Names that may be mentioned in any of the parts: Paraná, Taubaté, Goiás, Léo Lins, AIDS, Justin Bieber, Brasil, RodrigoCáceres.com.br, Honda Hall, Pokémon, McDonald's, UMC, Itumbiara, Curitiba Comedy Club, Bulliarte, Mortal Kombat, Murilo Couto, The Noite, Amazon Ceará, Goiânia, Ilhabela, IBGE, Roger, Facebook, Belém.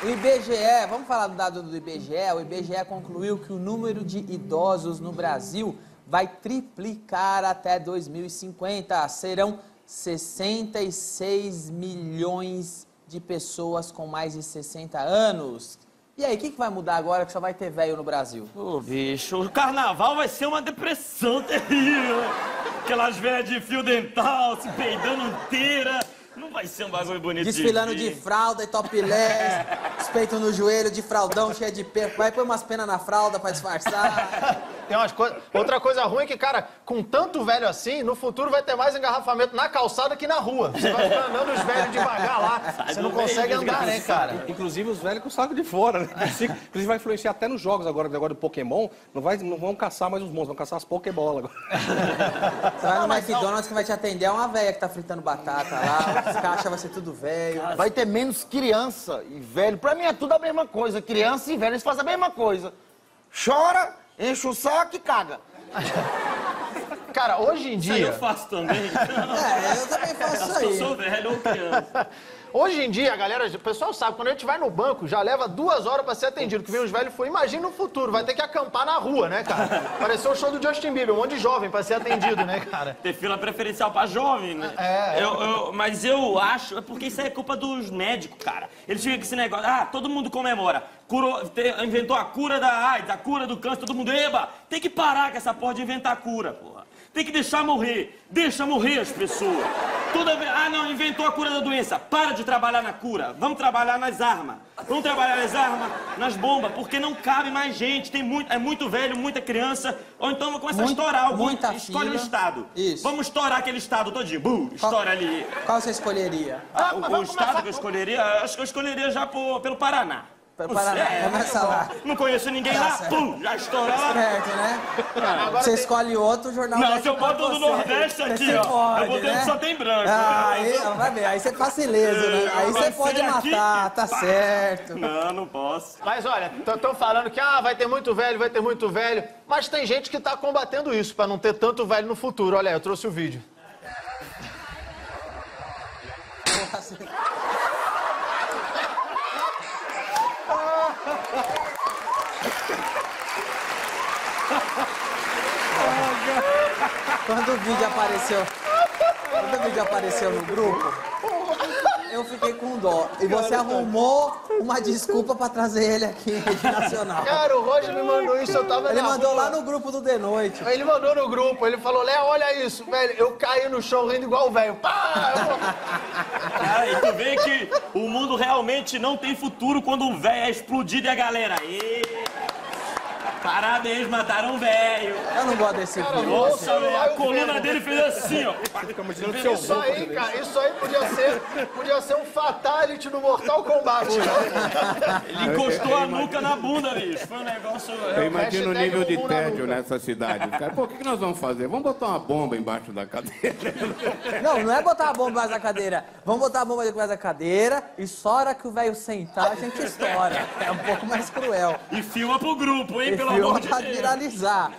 O IBGE, vamos falar do dado do IBGE, o IBGE concluiu que o número de idosos no Brasil vai triplicar até 2050. Serão 66 milhões de pessoas com mais de 60 anos. E aí, o que vai mudar agora que só vai ter velho no Brasil? Ô, bicho, o carnaval vai ser uma depressão terrível. Aquelas velhas de fio dental, se peidando inteira. Não vai ser um bagulho bonito. Desfilando de fralda e topless, os peitos no joelho, de fraldão, cheio de perco. Vai pôr umas penas na fralda pra disfarçar. Tem umas coisas... Outra coisa ruim é que, cara, com tanto velho assim, no futuro vai ter mais engarrafamento na calçada que na rua. Você vai ficar andando os velhos devagar lá, você não consegue andar, né, cara? Inclusive os velhos com o saco de fora, né? Inclusive vai influenciar até nos jogos agora, do Pokémon. Não vão caçar mais os monstros, vão caçar as Pokébolas agora. Você vai no McDonald's que vai te atender é uma velha que tá fritando batata lá. As caixas vai ser tudo velho. Vai ter menos criança e velho. Pra mim é tudo a mesma coisa. Criança e velho, eles fazem a mesma coisa. Chora, enche o saco e caga. Cara, hoje em dia... Isso aí eu faço também. É, eu também faço isso aí. Eu sou velho ou criança. Hoje em dia, galera, o pessoal sabe, quando a gente vai no banco, já leva 2 horas pra ser atendido, que vem os velhos e foi. Imagina no futuro, vai ter que acampar na rua, né, cara? Pareceu o show do Justin Bieber, um monte de jovem pra ser atendido, né, cara? Ter fila preferencial pra jovem, né? É. Mas eu acho, é porque isso aí é culpa dos médicos, cara. Eles ficam com esse negócio, todo mundo comemora. Inventou a cura da AIDS, a cura do câncer, todo mundo, eba, tem que parar com essa porra de inventar cura, porra. Tem que deixar morrer. Deixa morrer as pessoas. Toda vez... Ah, não, inventou a cura da doença. Para de trabalhar na cura. Vamos trabalhar nas armas. Vamos trabalhar nas armas, nas bombas, porque não cabe mais gente. Tem muito... É muito velho, muita criança. Ou então vamos começar a estourar algum... Escolhe um estado. Isso. Vamos estourar aquele estado todinho. Estoura ali. Qual você escolheria? O estado que eu escolheria? Acho que eu escolheria já pelo Paraná. Começa lá. Não conheço ninguém lá, pum, já estourou lá. Certo, né? Você escolhe outro jornal. Não, se eu boto do Nordeste aqui, ó, eu vou ter que só tem branco. Vai ver, aí você passa ileso, né? Aí você pode matar, tá certo. Não, não posso. Mas olha, estão falando que, vai ter muito velho, mas tem gente que tá combatendo isso, pra não ter tanto velho no futuro. Olha aí, eu trouxe o vídeo. Quando o vídeo apareceu no grupo, eu fiquei com dó. E você arrumou uma desculpa pra trazer ele aqui em rede nacional. Cara, o Roger me mandou isso, eu tava Ele mandou rua. Lá no grupo do The Noite. Ele mandou no grupo, ele falou, Léo, olha isso, velho, eu caí no chão rindo igual o velho. Cara, e tu vê que o mundo realmente não tem futuro quando o velho é explodido e a galera... Parabéns, mataram um velho. Eu não gosto desse filme. Nossa, a coluna dele fez assim, ó. Isso aí, cara, isso aí podia ser um fatality no Mortal Kombat. Ele encostou a nuca na bunda, bicho. Foi um negócio... Eu imagino o nível de tédio nessa cidade. Cara, pô, o que nós vamos fazer? Vamos botar uma bomba embaixo da cadeira. Não é botar a bomba embaixo da cadeira. Vamos botar a bomba embaixo da cadeira e só hora que o velho sentar, a gente estoura. É um pouco mais cruel. E filma pro grupo, hein, pelo amor de Deus. Pra viralizar.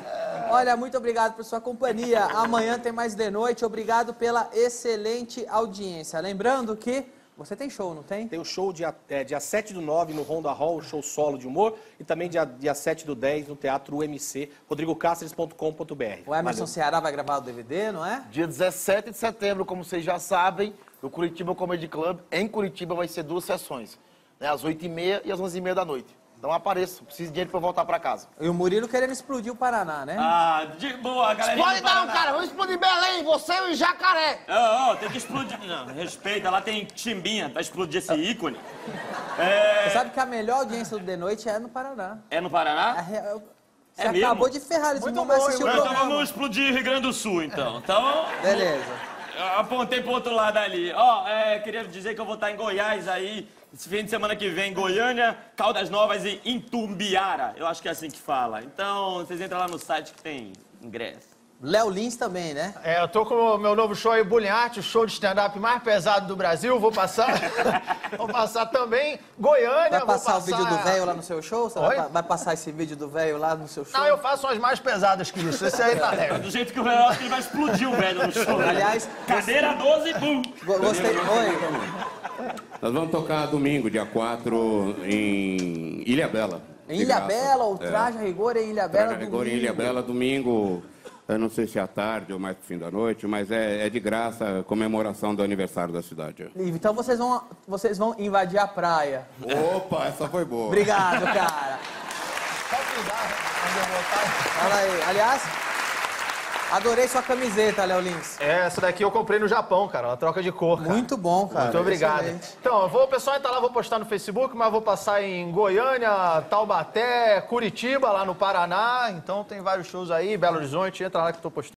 Olha, muito obrigado por sua companhia. Amanhã tem mais The Noite. Obrigado pela excelente audiência. Lembrando que você tem show, não tem? Tem o show dia 7 do 9 no Honda Hall, show solo de humor. E também dia 7 do 10 no Teatro UMC, RodrigoCáceres.com.br. O Amazon Ceará vai gravar o DVD, não é? Dia 17 de setembro, como vocês já sabem, no Curitiba Comedy Club, em Curitiba, vai ser 2 sessões. Né? Às 8h30 e às 11h30 da noite. Então apareço, preciso de dinheiro pra eu voltar pra casa. E o Murilo querendo explodir o Paraná, né? De boa, galera. Explode não, cara, vamos explodir Belém, você e o Jacaré. Tem que explodir. Não, respeita, lá tem Timbinha, vai explodir esse ícone. Você sabe que a melhor audiência do The Noite é no Paraná. É no Paraná? Você acabou mesmo? De ferrar, eles não vão assistir o programa. Então vamos explodir Rio Grande do Sul, então. Beleza. Apontei pro outro lado ali. Queria dizer que eu vou estar em Goiás aí, esse fim de semana que vem, Goiânia, Caldas Novas e Itumbiara. Eu acho que é assim que fala. Então, vocês entram lá no site que tem ingresso. Léo Lins também, né? É, eu tô com o meu novo show aí, Bulliarte, o show de stand-up mais pesado do Brasil. Vou passar. Vou passar também Goiânia. Vai passar o vídeo do velho lá no seu show? Vai passar esse vídeo do velho lá no seu show? Não, eu faço umas mais pesadas que isso. Esse aí tá leve. Do jeito que o velho vai explodir o velho no show. Aliás, cadeira 12, bum! Gostei. Oi. Nós vamos tocar domingo, dia 4, em Ilhabela. Em Ilhabela, o Traje a Rigor em Ilhabela. Traje a Rigor em Ilhabela, domingo. Eu não sei se é à tarde ou mais pro fim da noite, mas é de graça a comemoração do aniversário da cidade. Então vocês vão invadir a praia. Opa, essa foi boa. Obrigado, cara. Fala aí. Aliás, adorei sua camiseta, Léo Lins. É, essa daqui eu comprei no Japão, cara. Uma troca de cor, cara. Muito bom, cara. Muito obrigado. Excelente. Então, o pessoal entra lá, vou postar no Facebook, mas vou passar em Goiânia, Taubaté, Curitiba, lá no Paraná. Então tem vários shows aí, Belo Horizonte. Entra lá que eu tô postando.